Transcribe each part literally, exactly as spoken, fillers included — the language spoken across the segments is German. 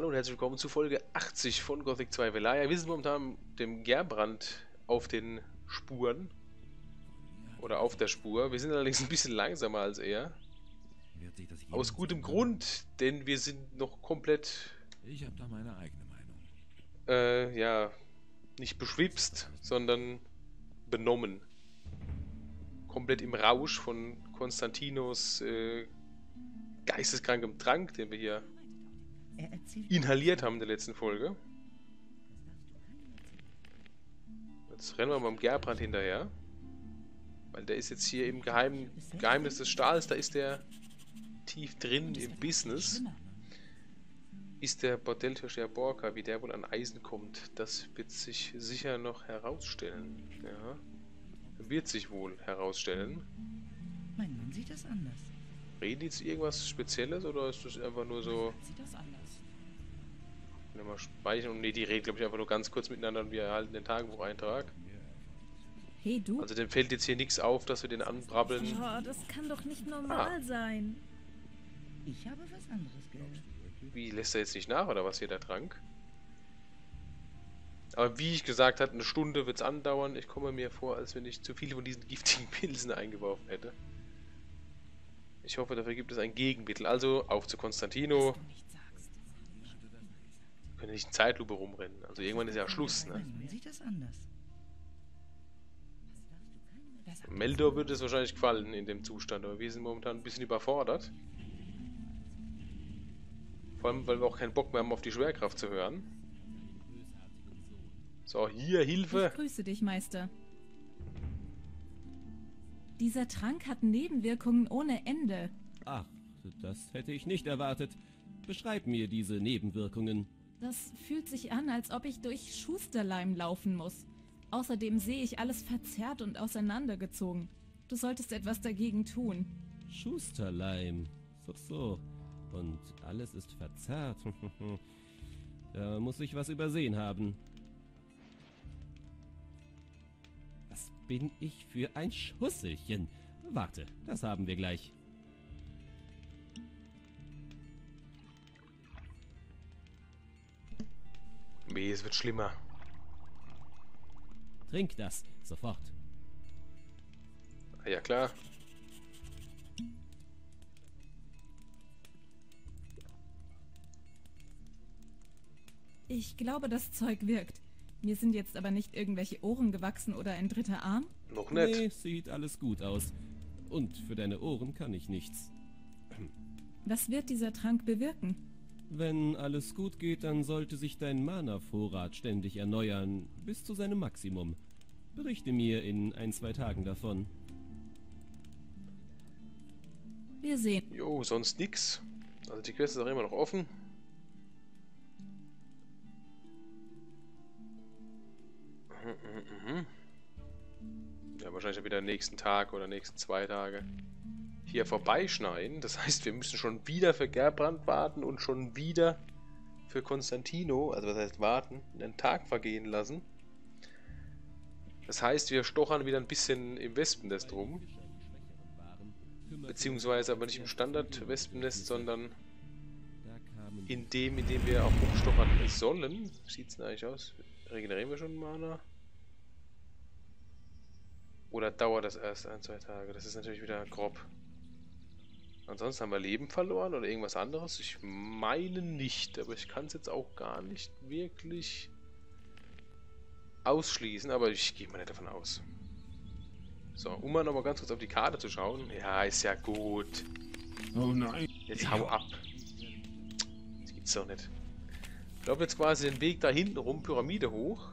Hallo und herzlich willkommen zu Folge achtzig von Gothic zwei Velaya. Wir sind momentan dem Gerbrand auf den Spuren. Oder auf der Spur. Wir sind allerdings ein bisschen langsamer als er. Aus gutem Grund, denn wir sind noch komplett... Ich habe da meine eigene Meinung. Äh, ja. Nicht beschwipst, sondern benommen. Komplett im Rausch von Konstantinos äh, geisteskrankem Trank, den wir hier... inhaliert haben in der letzten Folge. Jetzt rennen wir beim Gerbrand hinterher. Weil der ist jetzt hier im Geheim Geheimnis des Stahls, da ist der tief drin im Business. Ist der Bordelltürsteher Borka, wie der wohl an Eisen kommt, das wird sich sicher noch herausstellen. Ja, wird sich wohl herausstellen. Mein Mann sieht das anders. Reden die jetzt irgendwas Spezielles oder ist das einfach nur so... Mal speichern und nee, die reden, glaube ich, einfach nur ganz kurz miteinander und wir erhalten den Tagebucheintrag. Hey, du? Also, dem fällt jetzt hier nichts auf, dass wir den anbrabbeln. Oh, das kann doch nicht normal ah. sein. Ich habe was anderes gehört. Wie, lässt er jetzt nicht nach oder was hier der Trank? Aber wie ich gesagt hatte, eine Stunde wird es andauern. Ich komme mir vor, als wenn ich zu viele von diesen giftigen Pilzen eingeworfen hätte. Ich hoffe, dafür gibt es ein Gegenmittel. Also, auf zu Konstantino. Wir können nicht in Zeitlupe rumrennen. Also irgendwann ist ja Schluss, ne? Meldo würde es wahrscheinlich gefallen in dem Zustand, aber wir sind momentan ein bisschen überfordert. Vor allem, weil wir auch keinen Bock mehr haben, auf die Schwerkraft zu hören. So, hier, Hilfe! Ich grüße dich, Meister. Dieser Trank hat Nebenwirkungen ohne Ende. Ach, das hätte ich nicht erwartet. Beschreib mir diese Nebenwirkungen. Das fühlt sich an, als ob ich durch Schusterleim laufen muss. Außerdem sehe ich alles verzerrt und auseinandergezogen. Du solltest etwas dagegen tun. Schusterleim? So, so. Und alles ist verzerrt. Da muss ich was übersehen haben. Was bin ich für ein Schusselchen? Warte, das haben wir gleich. Nee, es wird schlimmer. Trink das sofort. Ja, klar. Ich glaube, das Zeug wirkt. Mir sind jetzt aber nicht irgendwelche Ohren gewachsen oder ein dritter Arm. Noch nicht. Nee, sieht alles gut aus. Und für deine Ohren kann ich nichts. Was wird dieser Trank bewirken? Wenn alles gut geht, dann sollte sich dein Mana-Vorrat ständig erneuern, bis zu seinem Maximum. Berichte mir in ein, zwei Tagen davon. Wir sehen. Jo, sonst nix. Also die Quest ist auch immer noch offen. Ja, wahrscheinlich wieder nächsten Tag oder nächsten zwei Tage. Hier vorbeischneiden. Das heißt, wir müssen schon wieder für Gerbrand warten und schon wieder für Konstantino, also was heißt warten, einen Tag vergehen lassen. Das heißt, wir stochern wieder ein bisschen im Wespennest rum. Beziehungsweise aber nicht im Standard-Wespennest, sondern in dem, in dem wir auch rumstochern sollen. Wie sieht es denn eigentlich aus? Regenerieren wir schon Mana? Oder dauert das erst ein, zwei Tage? Das ist natürlich wieder grob. Ansonsten haben wir Leben verloren oder irgendwas anderes? Ich meine nicht, aber ich kann es jetzt auch gar nicht wirklich ausschließen, aber ich gehe mal nicht davon aus. So, um mal nochmal ganz kurz auf die Karte zu schauen. Ja, ist ja gut. Oh nein. Jetzt hau ab. Das gibt's doch nicht. Ich glaube jetzt quasi den Weg da hinten rum, Pyramide hoch.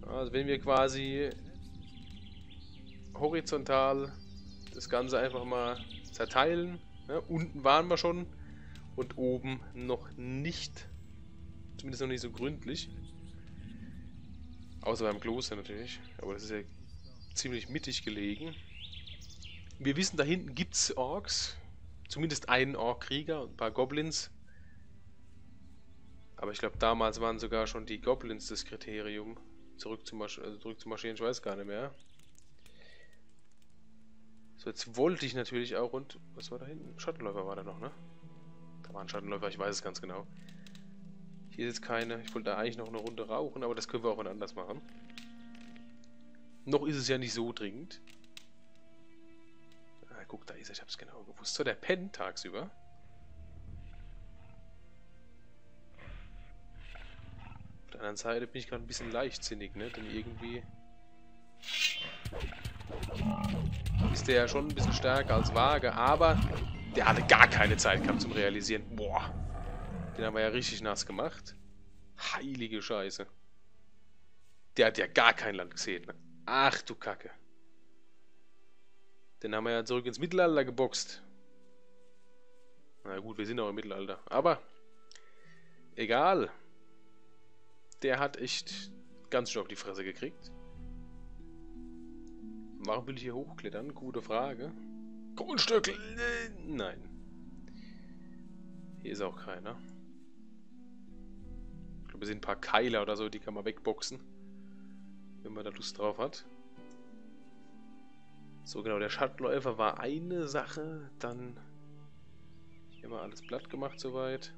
Also wenn wir quasi horizontal das Ganze einfach mal zerteilen. Ja, unten waren wir schon und oben noch nicht. Zumindest noch nicht so gründlich. Außer beim Kloster natürlich. Aber das ist ja ziemlich mittig gelegen. Wir wissen, da hinten gibt es Orks. Zumindest einen Ork-Krieger und ein paar Goblins. Aber ich glaube, damals waren sogar schon die Goblins das Kriterium. Zurück zu, also zurück zu marschieren, ich weiß gar nicht mehr. So, jetzt wollte ich natürlich auch und... Was war da hinten? Schattenläufer war da noch, ne? war ein Schattenläufer, ich weiß es ganz genau. Hier ist jetzt keine. Ich wollte da eigentlich noch eine Runde rauchen, aber das können wir auch anders machen. Noch ist es ja nicht so dringend. Ah, guck, da ist er. Ich hab's genau gewusst. So, der pennt tagsüber. Auf der anderen Seite bin ich gerade ein bisschen leichtsinnig, ne? Denn irgendwie ist der ja schon ein bisschen stärker als Waage, aber der hatte gar keine Zeit gehabt zum Realisieren. Boah. Den haben wir ja richtig nass gemacht. Heilige Scheiße. Der hat ja gar kein Land gesehen. Ne? Ach du Kacke. Den haben wir ja zurück ins Mittelalter geboxt. Na gut, wir sind auch im Mittelalter. Aber egal. Der hat echt ganz schön auf die Fresse gekriegt. Warum will ich hier hochklettern? Gute Frage. Grundstück! Nein. Hier ist auch keiner. Ich glaube, es sind ein paar Keiler oder so, die kann man wegboxen. Wenn man da Lust drauf hat. So, genau, der Schattenläufer war eine Sache. Dann hier haben wir alles platt gemacht soweit.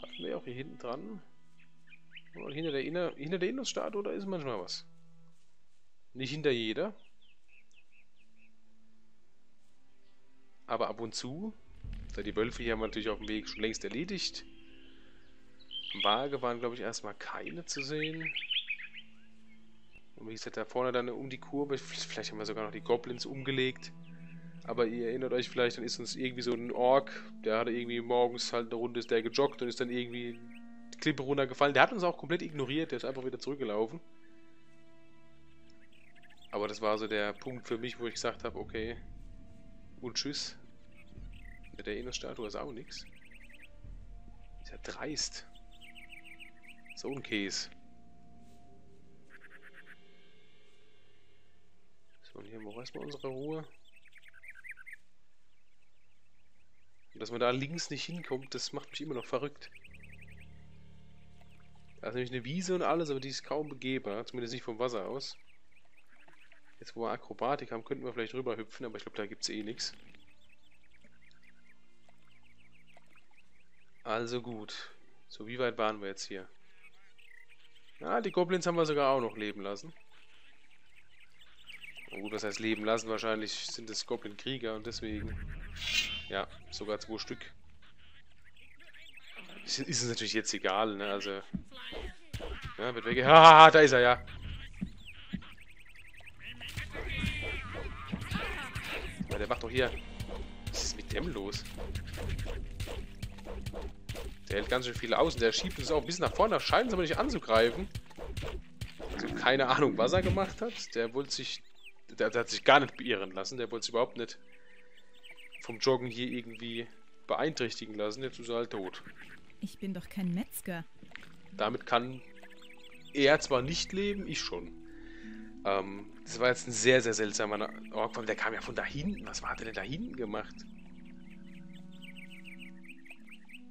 Hatten wir auch hier hinten dran. Und hinter der Inner hinter der Innungsstatue, da ist manchmal was. Nicht hinter jeder. Aber ab und zu. Die Wölfe hier haben wir natürlich auf dem Weg schon längst erledigt. Waage waren, glaube ich, erstmal keine zu sehen. Und wie gesagt, da vorne dann um die Kurve, vielleicht haben wir sogar noch die Goblins umgelegt. Aber ihr erinnert euch vielleicht, dann ist uns irgendwie so ein Ork, der hatte irgendwie morgens halt eine Runde, ist der gejoggt und ist dann irgendwie die Klippe runtergefallen. Der hat uns auch komplett ignoriert, der ist einfach wieder zurückgelaufen. Aber das war so der Punkt für mich, wo ich gesagt habe, okay, und tschüss. Mit der Innenstatue ist auch nichts. Ist ja dreist. So ein Käse. So, und hier haben wir auch erstmal unsere Ruhe. Und dass man da links nicht hinkommt, das macht mich immer noch verrückt. Da ist nämlich eine Wiese und alles, aber die ist kaum begehbar. Zumindest nicht vom Wasser aus. Jetzt, wo wir Akrobatik haben, könnten wir vielleicht rüberhüpfen, aber ich glaube, da gibt es eh nichts. Also gut. So, wie weit waren wir jetzt hier? Na, die Goblins haben wir sogar auch noch leben lassen. Na gut, was heißt leben lassen? Wahrscheinlich sind es Goblin-Krieger und deswegen... Ja, sogar zwei Stück. Ist, ist uns natürlich jetzt egal, ne? Also... Ja, wird weg... Ah, da ist er, ja! Ja, der macht doch hier... Was ist mit dem los? Der hält ganz schön viel aus und der schiebt uns auch ein bisschen nach vorne. Scheint es aber nicht anzugreifen. Also keine Ahnung, was er gemacht hat. Der wollte sich... Der, der hat sich gar nicht beirren lassen. Der wollte sich überhaupt nicht vom Joggen hier irgendwie beeinträchtigen lassen. Jetzt ist er halt tot. Ich bin doch kein Metzger. Damit kann er zwar nicht leben, ich schon. Ähm, das war jetzt ein sehr, sehr seltsamer Ork. Der kam ja von da hinten. Was hat er denn da hinten gemacht?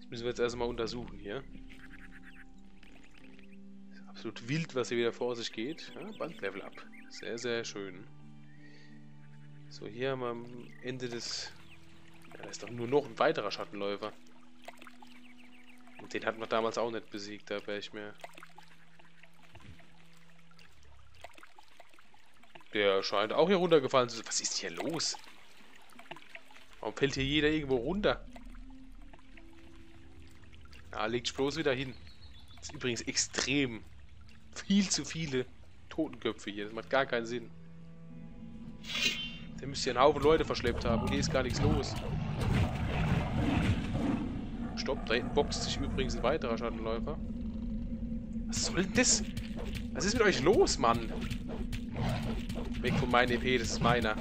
Müssen wir jetzt erstmal untersuchen hier. Ist absolut wild, was hier wieder vor sich geht. Ja, Bandlevel ab. Sehr, sehr schön. So, hier haben wir am Ende des... Ja, da ist doch nur noch ein weiterer Schattenläufer. Und den hatten wir damals auch nicht besiegt, da wäre ich mir... Der scheint auch hier runtergefallen zu sein. Was ist hier los? Warum fällt hier jeder irgendwo runter? Ah, legt sich bloß wieder hin. Das ist übrigens extrem. Viel zu viele Totenköpfe hier. Das macht gar keinen Sinn. Der müsste ja einen Haufen Leute verschleppt haben. Und hier ist gar nichts los. Stopp, da hinten boxt sich übrigens ein weiterer Schattenläufer. Was soll denn das? Was ist mit euch los, Mann? Weg von meinem E P, das ist meiner.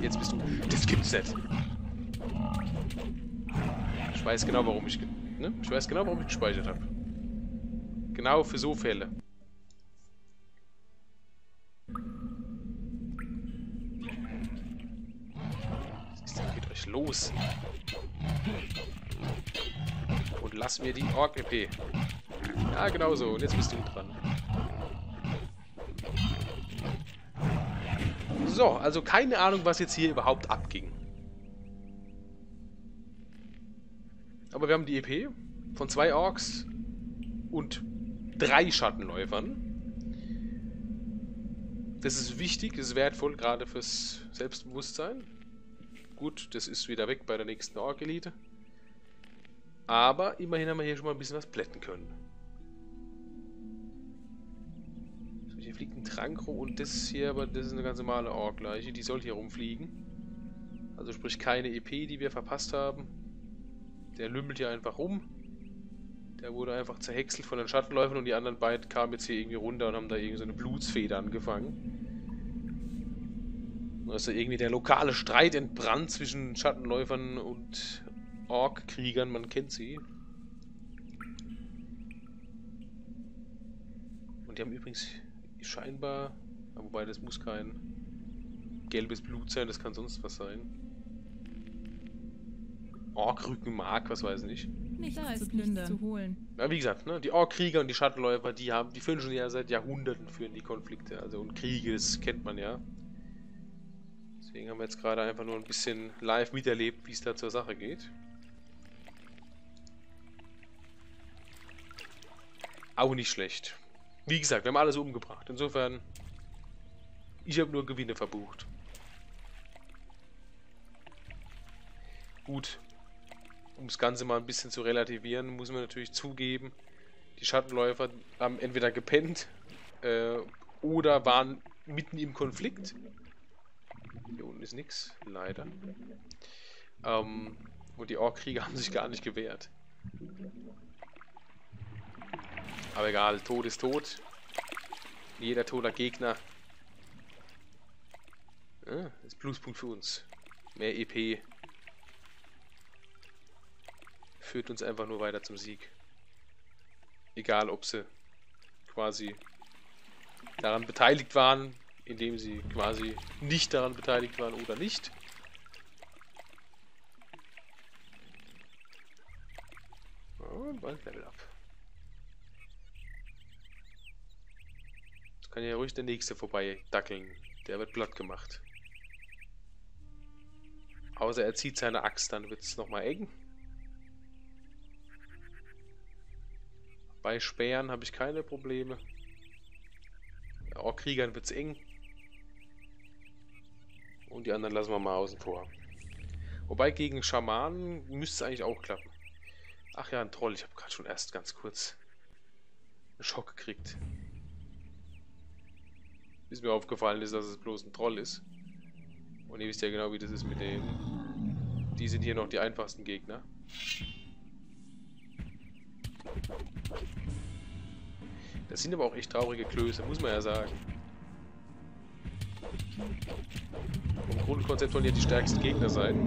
Jetzt bist du... Das gibt's nicht. Ich weiß genau, warum ich... Ne? Ich weiß genau, warum ich gespeichert habe. Genau für so Fälle. Was ist denn mit euch los? Und lass mir die Ork-E P. Ja, genau so. Und jetzt bist du dran. So, also keine Ahnung, was jetzt hier überhaupt abging. Aber wir haben die E P von zwei Orks und drei Schattenläufern. Das ist wichtig, das ist wertvoll, gerade fürs Selbstbewusstsein. Gut, das ist wieder weg bei der nächsten Ork-Elite. Aber immerhin haben wir hier schon mal ein bisschen was plätten können. So, hier fliegt ein Trank rum und das hier, aber das ist eine ganz normale Ork-Leiche. Die soll hier rumfliegen. Also sprich keine E P, die wir verpasst haben. Der lümmelt hier einfach rum. Der wurde einfach zerhäckselt von den Schattenläufern und die anderen beiden kamen jetzt hier irgendwie runter und haben da irgendwie so eine Blutsfeder angefangen. Da ist da irgendwie der lokale Streit entbrannt zwischen Schattenläufern und Ork-Kriegern, man kennt sie. Und die haben übrigens scheinbar, wobei das muss kein gelbes Blut sein, das kann sonst was sein. Ork-Rückenmark, was weiß ich. Nichts da ist nichts zu holen. Ja, wie gesagt, ne, die Ork-Krieger und die Schattenläufer, die haben, die führen schon ja seit Jahrhunderten führen die Konflikte, also und Kriege, das kennt man ja. Deswegen haben wir jetzt gerade einfach nur ein bisschen live miterlebt, wie es da zur Sache geht. Auch nicht schlecht. Wie gesagt, wir haben alles umgebracht. Insofern, ich habe nur Gewinne verbucht. Gut. Um das Ganze mal ein bisschen zu relativieren, muss man natürlich zugeben, die Schattenläufer haben entweder gepennt äh, oder waren mitten im Konflikt. Hier unten ist nichts, leider. Ähm, und die Ork-Krieger haben sich gar nicht gewehrt. Aber egal, Tod ist tot. Jeder toter Gegner. Ah, das ist Pluspunkt für uns. Mehr E P. Führt uns einfach nur weiter zum Sieg. Egal, ob sie quasi daran beteiligt waren, indem sie quasi nicht daran beteiligt waren oder nicht. Und bald Level Up. Jetzt kann ja ruhig der nächste vorbei dackeln. Der wird platt gemacht. Außer er zieht seine Axt, dann wird es nochmal eng. Bei Speeren habe ich keine Probleme. Bei Ork-Kriegern wird es eng. Und die anderen lassen wir mal außen vor. Wobei gegen Schamanen müsste es eigentlich auch klappen. Ach ja, ein Troll. Ich habe gerade schon erst ganz kurz einen Schock gekriegt. Bis mir aufgefallen ist, dass es bloß ein Troll ist. Und ihr wisst ja genau, wie das ist mit denen. Die sind hier noch die einfachsten Gegner. Das sind aber auch echt traurige Klöße, muss man ja sagen. Im Grundkonzept wollen ja die stärksten Gegner sein.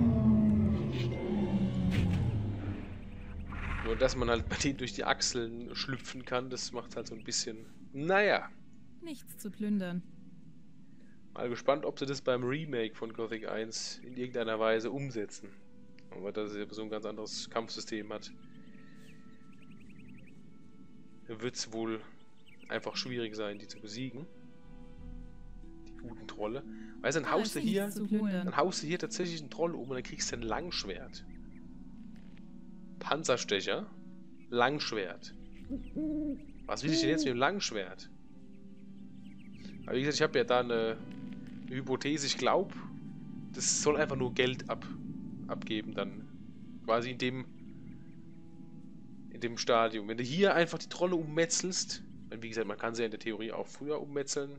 Nur dass man halt bei denen durch die Achseln schlüpfen kann, das macht halt so ein bisschen... Naja. Nichts zu plündern. Mal gespannt, ob sie das beim Remake von Gothic eins in irgendeiner Weise umsetzen. Aber dass es so ein ganz anderes Kampfsystem hat, wird es wohl einfach schwierig sein, die zu besiegen. Die guten Trolle. Weißt du, dann haust du hier, dann haust du hier tatsächlich einen Troll um und dann kriegst du ein Langschwert. Panzerstecher. Langschwert. Was will ich denn jetzt mit dem Langschwert? Aber wie gesagt, ich habe ja da eine, eine Hypothese, ich glaube, das soll einfach nur Geld ab, abgeben dann. Quasi in dem dem Stadium. Wenn du hier einfach die Trolle ummetzelst, weil wie gesagt, man kann sie ja in der Theorie auch früher ummetzeln,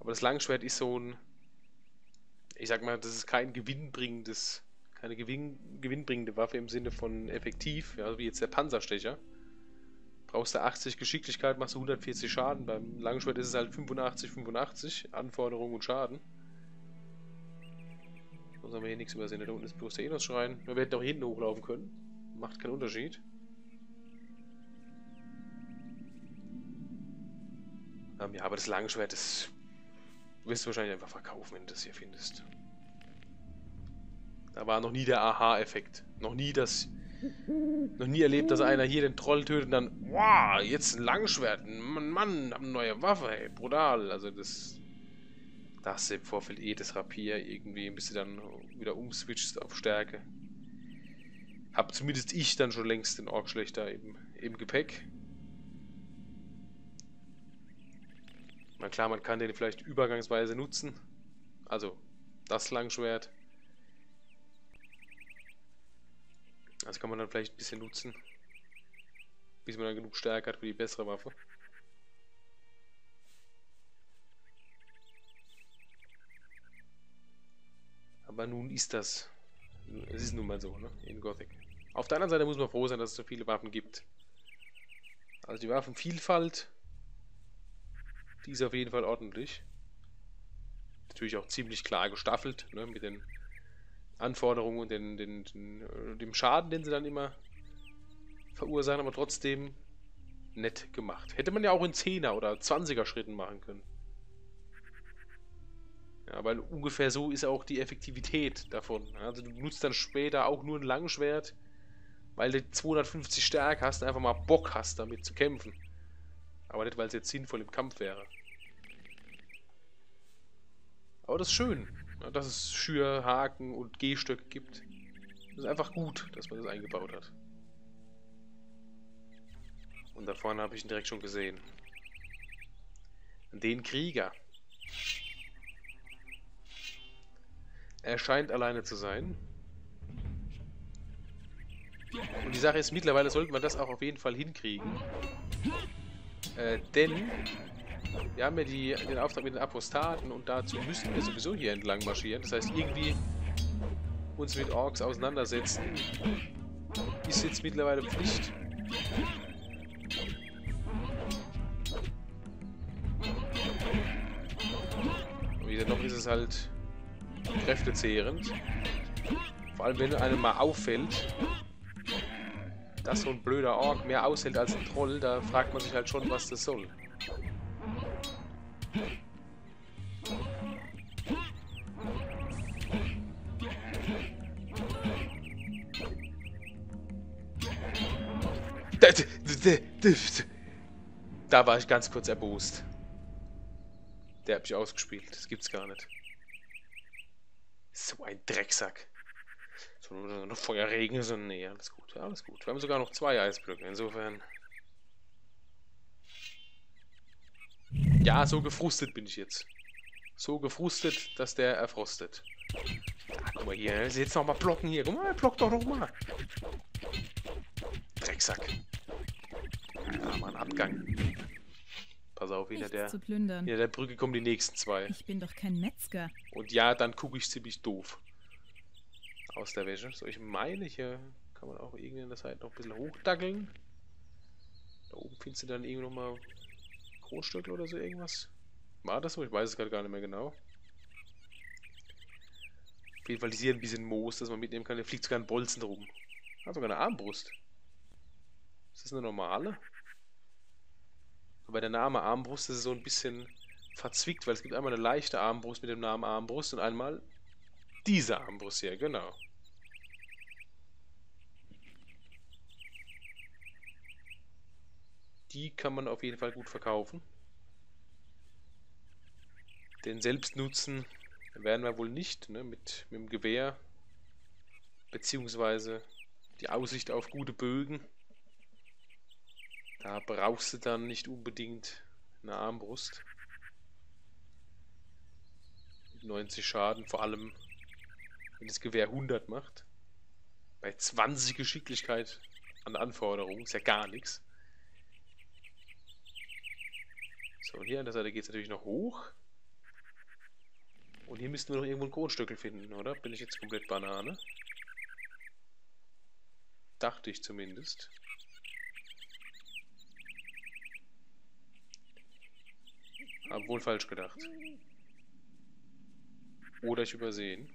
aber das Langschwert ist so ein, ich sag mal, das ist kein gewinnbringendes, keine gewinn, gewinnbringende Waffe im Sinne von effektiv, ja, wie jetzt der Panzerstecher. Brauchst du achtzig Geschicklichkeit, machst du hundertvierzig Schaden, beim Langschwert ist es halt fünfundachtzig, fünfundachtzig, Anforderung und Schaden. Ich muss aber hier nichts übersehen, da unten ist bloß der Enos-Schrein. Wir hätten auch hinten hochlaufen können, macht keinen Unterschied. Ja, aber das Langschwert, das wirst du wahrscheinlich einfach verkaufen, wenn du das hier findest. Da war noch nie der Aha-Effekt. Noch nie das... Noch nie erlebt, dass einer hier den Troll tötet und dann... Wow, jetzt ein Langschwert. Mann, Mann, eine neue Waffe, ey. Brutal. Also das... Da hast du im Vorfeld eh das Rapier irgendwie, bis du dann wieder umswitchst auf Stärke. Hab zumindest ich dann schon längst den Orkschlächter im, im Gepäck. Na klar, man kann den vielleicht übergangsweise nutzen. Also das Langschwert. Das kann man dann vielleicht ein bisschen nutzen. Bis man dann genug Stärke hat für die bessere Waffe. Aber nun ist das... Es ist nun mal so, ne? In Gothic. Auf der anderen Seite muss man froh sein, dass es so viele Waffen gibt. Also die Waffenvielfalt, die ist auf jeden Fall ordentlich. Natürlich auch ziemlich klar gestaffelt, ne? Mit den Anforderungen und den, den, den, dem Schaden, den sie dann immer verursachen, aber trotzdem nett gemacht. Hätte man ja auch in zehner oder zwanziger Schritten machen können. Ja, weil ungefähr so ist auch die Effektivität davon. Also du nutzt dann später auch nur ein Langschwert, weil du zweihundertfünfzig Stärke hast und einfach mal Bock hast, damit zu kämpfen. Aber nicht, weil es jetzt sinnvoll im Kampf wäre. Aber das ist schön, dass es Schür, Haken und Gehstöcke gibt. Das ist einfach gut, dass man das eingebaut hat. Und da vorne habe ich ihn direkt schon gesehen. Den Krieger. Er scheint alleine zu sein. Und die Sache ist, mittlerweile sollten wir das auch auf jeden Fall hinkriegen. Äh, denn wir haben ja die, den Auftrag mit den Apostaten und dazu müssen wir sowieso hier entlang marschieren. Das heißt, irgendwie uns mit Orks auseinandersetzen ist jetzt mittlerweile Pflicht. Und wieder noch ist es halt... kräftezehrend. Vor allem, wenn einem mal auffällt, dass so ein blöder Ork mehr aushält als ein Troll, da fragt man sich halt schon, was das soll. Da war ich ganz kurz erbost. Der hab ich ausgespielt. Das gibt's gar nicht. So ein Drecksack. So ein Feuerregen. So, nee, alles gut, alles gut. Wir haben sogar noch zwei Eisblöcke, insofern. Ja, so gefrustet bin ich jetzt. So gefrustet, dass der erfrostet. Ah, guck mal hier, jetzt noch mal blocken hier. Guck mal, block doch noch mal. Drecksack. Ah, mal ein Abgang. Pass auf, hinter der, hinter der Brücke kommen die nächsten zwei. Ich bin doch kein Metzger. Und ja, dann gucke ich ziemlich doof aus der Wäsche. So, ich meine, hier kann man auch irgendwie an der Seite noch ein bisschen hochdackeln. Da oben findest du dann irgendwie nochmal Großstücke oder so irgendwas. War das so? Ich weiß es gerade gar nicht mehr genau. Auf jeden Fall ist hier ein bisschen Moos, das man mitnehmen kann. Da fliegt sogar ein Bolzen drum. Hat sogar eine Armbrust. Ist das eine normale? Aber der Name Armbrust ist so ein bisschen verzwickt, weil es gibt einmal eine leichte Armbrust mit dem Namen Armbrust und einmal diese Armbrust hier, genau. Die kann man auf jeden Fall gut verkaufen. Den Selbstnutzen werden wir wohl nicht, ne, mit, mit dem Gewehr, beziehungsweise die Aussicht auf gute Bögen. Da brauchst du dann nicht unbedingt eine Armbrust. Mit neunzig Schaden, vor allem wenn das Gewehr hundert macht. Bei zwanzig Geschicklichkeit an Anforderungen ist ja gar nichts. So, und hier an der Seite geht es natürlich noch hoch. Und hier müssten wir noch irgendwo einen Kronstückel finden, oder? Bin ich jetzt komplett Banane? Dachte ich zumindest. Hab wohl falsch gedacht. Oder ich übersehen.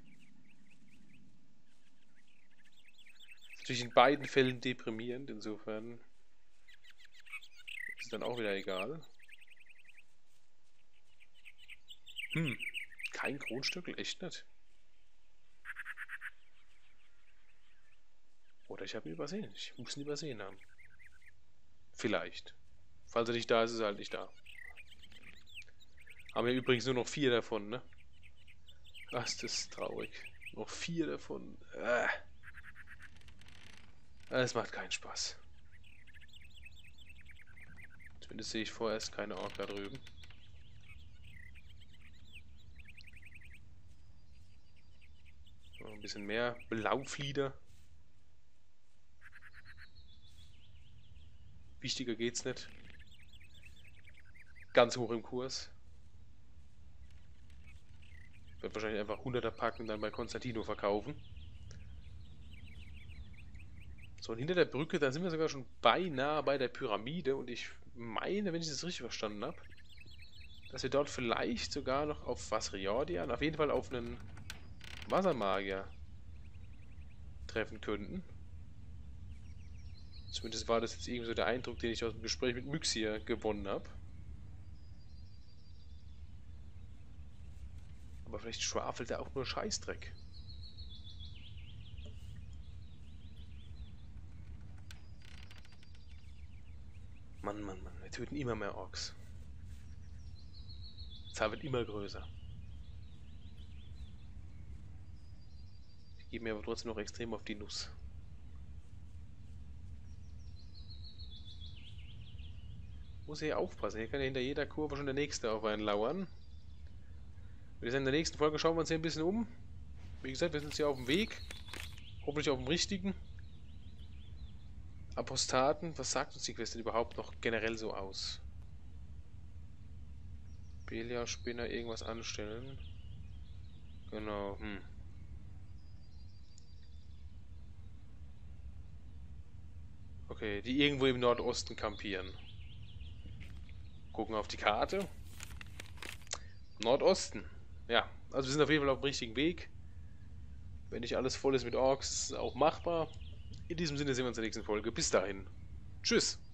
Ist natürlich in beiden Fällen deprimierend, insofern ist dann auch wieder egal. Hm, kein Kronstückel, echt nicht. Oder ich habe ihn übersehen. Ich muss ihn übersehen haben. Vielleicht. Falls er nicht da ist, ist er halt nicht da. Haben wir übrigens nur noch vier davon, ne? Ach, das ist traurig. Noch vier davon. Äh. Es macht keinen Spaß. Zumindest sehe ich vorerst keine Orks da drüben. Noch ein bisschen mehr Blauflieder. Wichtiger geht's nicht. Ganz hoch im Kurs. Ich werde wahrscheinlich einfach hunderter packen und dann bei Konstantino verkaufen. So, und hinter der Brücke, da sind wir sogar schon beinahe bei der Pyramide. Und ich meine, wenn ich das richtig verstanden habe, dass wir dort vielleicht sogar noch auf was Riordian, auf jeden Fall auf einen Wassermagier treffen könnten. Zumindest war das jetzt irgendwie so der Eindruck, den ich aus dem Gespräch mit Myxia gewonnen habe. Aber vielleicht schwafelt er auch nur Scheißdreck. Mann, Mann, Mann, wir töten immer mehr Orks. Die Zahl wird immer größer. Ich gebe mir aber trotzdem noch extrem auf die Nuss. Muss hier aufpassen, hier kann ja hinter jeder Kurve schon der nächste auf einen lauern. Wir sind in der nächsten Folge, schauen wir uns hier ein bisschen um. Wie gesagt, wir sind jetzt hier auf dem Weg. Hoffentlich auf dem richtigen. Apostaten, was sagt uns die Quest denn überhaupt noch generell so aus? Belia, Spinner, irgendwas anstellen. Genau, hm. Okay, die irgendwo im Nordosten kampieren. Gucken auf die Karte. Nordosten. Ja, also wir sind auf jeden Fall auf dem richtigen Weg. Wenn nicht alles voll ist mit Orks, ist es auch machbar. In diesem Sinne sehen wir uns in der nächsten Folge. Bis dahin. Tschüss.